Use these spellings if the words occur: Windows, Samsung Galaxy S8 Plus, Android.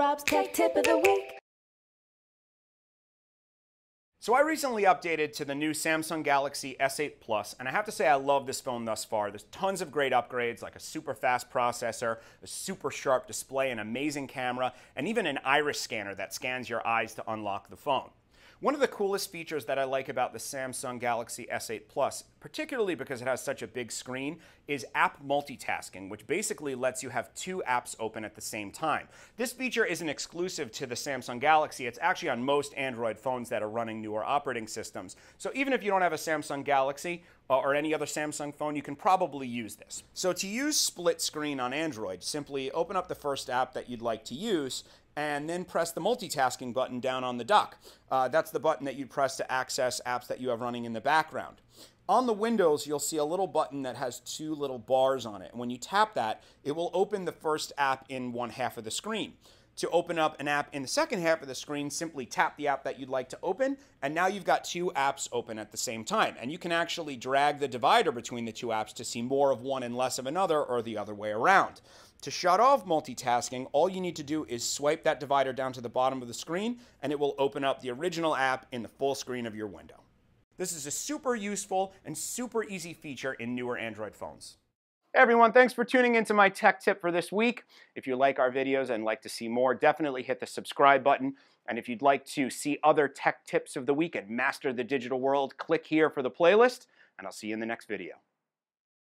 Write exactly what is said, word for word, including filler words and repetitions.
Rob's Tech Tip of the Week. So I recently updated to the new Samsung Galaxy S eight Plus, and I have to say I love this phone thus far. There's tons of great upgrades, like a super fast processor, a super sharp display, an amazing camera, and even an iris scanner that scans your eyes to unlock the phone. One of the coolest features that I like about the Samsung Galaxy S eight Plus, particularly because it has such a big screen, is app multitasking, which basically lets you have two apps open at the same time. This feature isn't exclusive to the Samsung Galaxy. It's actually on most Android phones that are running newer operating systems. So even if you don't have a Samsung Galaxy or any other Samsung phone, you can probably use this. So to use split screen on Android, simply open up the first app that you'd like to use and then press the multitasking button down on the dock. Uh, that's the button that you press to access apps that you have running in the background. On the Windows, you'll see a little button that has two little bars on it. And when you tap that, it will open the first app in one half of the screen. To open up an app in the second half of the screen, simply tap the app that you'd like to open, and now you've got two apps open at the same time. And you can actually drag the divider between the two apps to see more of one and less of another, or the other way around. To shut off multitasking, all you need to do is swipe that divider down to the bottom of the screen, and it will open up the original app in the full screen of your window. This is a super useful and super easy feature in newer Android phones. Hey everyone, thanks for tuning into my tech tip for this week. If you like our videos and like to see more, definitely hit the subscribe button. And if you'd like to see other tech tips of the week and master the digital world, click here for the playlist, and I'll see you in the next video.